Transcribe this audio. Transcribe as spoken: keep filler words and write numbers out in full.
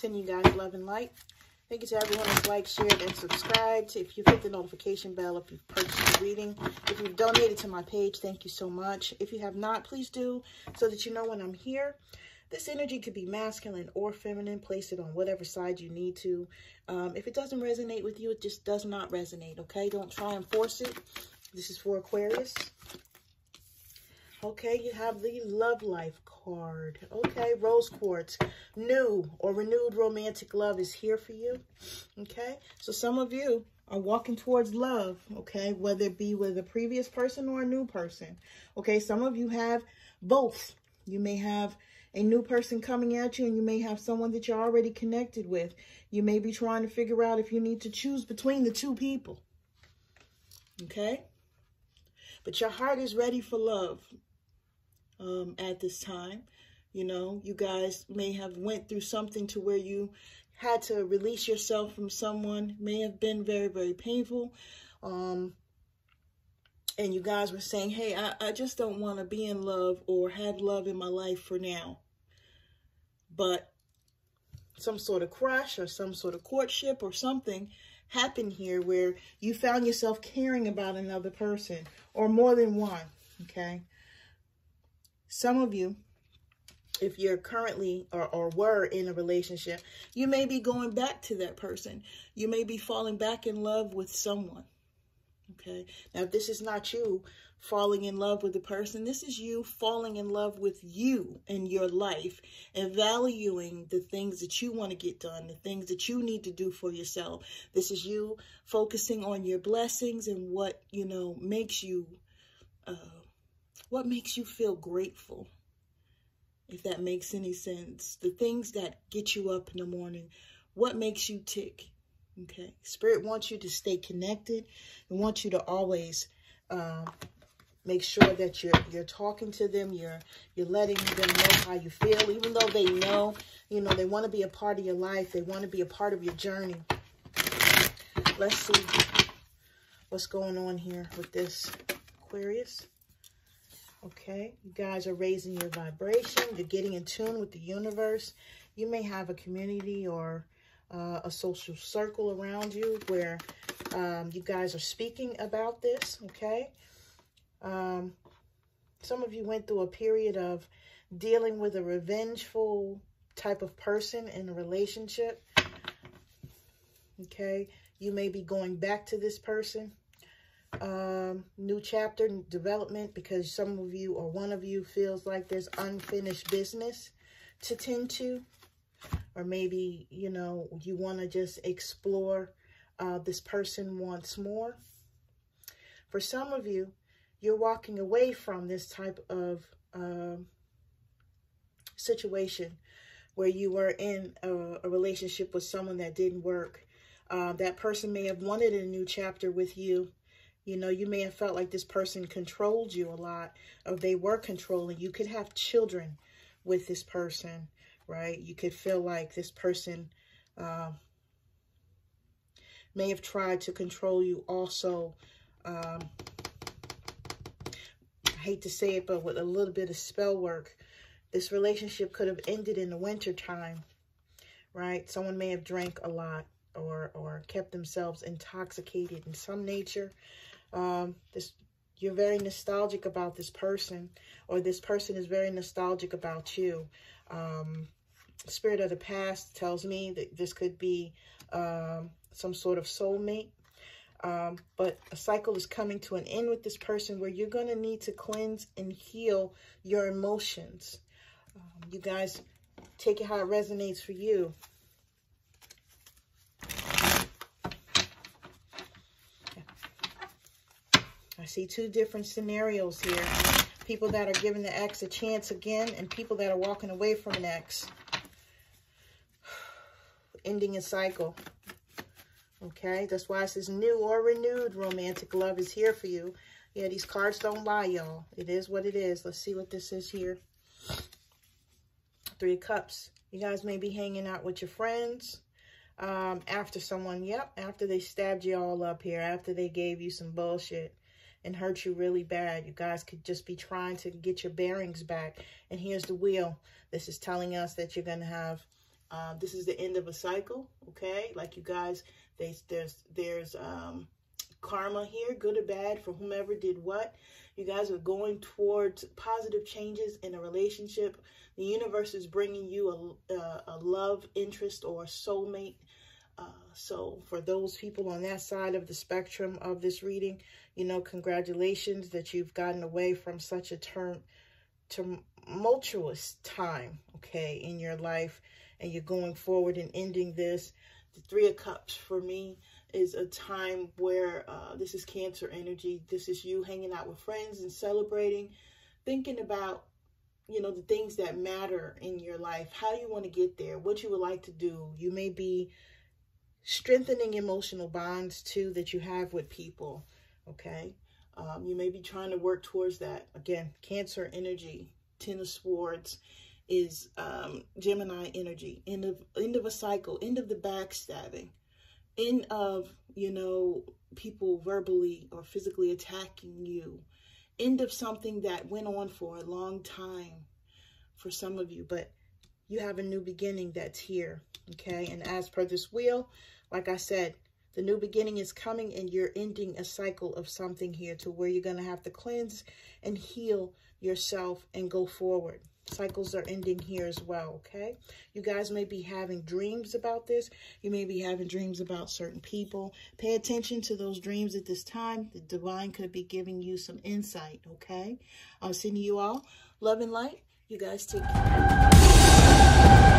send you guys love and light. Thank you to everyone who's liked, shared, and subscribed. If you've hit the notification bell, if you've purchased the reading, if you've donated to my page, thank you so much. If you have not, please do, so that you know when I'm here. This energy could be masculine or feminine. Place it on whatever side you need to. Um, if it doesn't resonate with you, it just does not resonate, okay? Don't try and force it. This is for Aquarius. Okay, you have the love life card. Okay, rose quartz. New or renewed romantic love is here for you. Okay, so some of you are walking towards love, okay, whether it be with a previous person or a new person. Okay, some of you have both. You may have a new person coming at you, and you may have someone that you're already connected with. You may be trying to figure out if you need to choose between the two people. Okay, but your heart is ready for love. Um, at this time, you know, you guys may have went through something to where you had to release yourself from someone. May have been very, very painful. Um, and you guys were saying, hey, I, I just don't want to be in love or have love in my life for now. But some sort of crush or some sort of courtship or something happened here where you found yourself caring about another person or more than one, okay? Some of you, if you're currently or, or were in a relationship, you may be going back to that person. You may be falling back in love with someone. Okay. Now, if this is not you falling in love with the person, this is you falling in love with you and your life and valuing the things that you want to get done, the things that you need to do for yourself. This is you focusing on your blessings and what, you know, makes you, uh, what makes you feel grateful, if that makes any sense. The things that get you up in the morning, what makes you tick, okay? Spirit wants you to stay connected and wants you to always uh, make sure that you're you're talking to them, you're, you're letting them know how you feel, even though they know, you know, they want to be a part of your life, they want to be a part of your journey. Let's see what's going on here with this Aquarius. Okay, you guys are raising your vibration. You're getting in tune with the universe. You may have a community or uh, a social circle around you where um, you guys are speaking about this, okay? Um, some of you went through a period of dealing with a revengeful type of person in a relationship, okay? You may be going back to this person. Um, new chapter, new development, because some of you or one of you feels like there's unfinished business to tend to, or maybe, you know, you want to just explore uh, this person once more. For some of you, you're walking away from this type of um, situation where you were in a, a relationship with someone that didn't work. Uh, that person may have wanted a new chapter with you. You know, you may have felt like this person controlled you a lot, or they were controlling. You could have children with this person, right? You could feel like this person uh, may have tried to control you also. Um, I hate to say it, but with a little bit of spell work, this relationship could have ended in the wintertime, right? Someone may have drank a lot or, or kept themselves intoxicated in some nature. Um, this, you're very nostalgic about this person, or this person is very nostalgic about you. Um, spirit of the past tells me that this could be um, some sort of soulmate, um, but a cycle is coming to an end with this person where you're going to need to cleanse and heal your emotions. Um, you guys take it how it resonates for you. I see two different scenarios here. People that are giving the ex a chance again, and people that are walking away from an ex. Ending a cycle. Okay, that's why it says new or renewed romantic love is here for you. Yeah, these cards don't lie, y'all. It is what it is. Let's see what this is here. Three of Cups. You guys may be hanging out with your friends. Um, after someone, yep, after they stabbed you all up here. After they gave you some bullshit and hurt you really bad. You guys could just be trying to get your bearings back. And here's the wheel. This is telling us that you're going to have Um, this is the end of a cycle, okay? Like you guys, they, there's there's um, karma here, good or bad, for whomever did what. You guys are going towards positive changes in a relationship. The universe is bringing you a, a, a love interest or a soulmate. Uh, so for those people on that side of the spectrum of this reading, you know, congratulations that you've gotten away from such a term, tumultuous time, okay, in your life, and you're going forward and ending this. The Three of Cups for me is a time where uh, this is Cancer energy. This is you hanging out with friends and celebrating, thinking about, you know, the things that matter in your life, how you want to get there, what you would like to do. You may be strengthening emotional bonds too that you have with people, okay? Um, you may be trying to work towards that. Again, Cancer energy. Ten of Swords is um, Gemini energy. End of, end of a cycle. End of the backstabbing. End of, you know, people verbally or physically attacking you. End of something that went on for a long time for some of you. But you have a new beginning that's here, okay? And as per this wheel, like I said, the new beginning is coming and you're ending a cycle of something here to where you're going to have to cleanse and heal yourself and go forward. Cycles are ending here as well, okay? You guys may be having dreams about this. You may be having dreams about certain people. Pay attention to those dreams at this time. The divine could be giving you some insight, okay? I'll send you all love and light. You guys take care.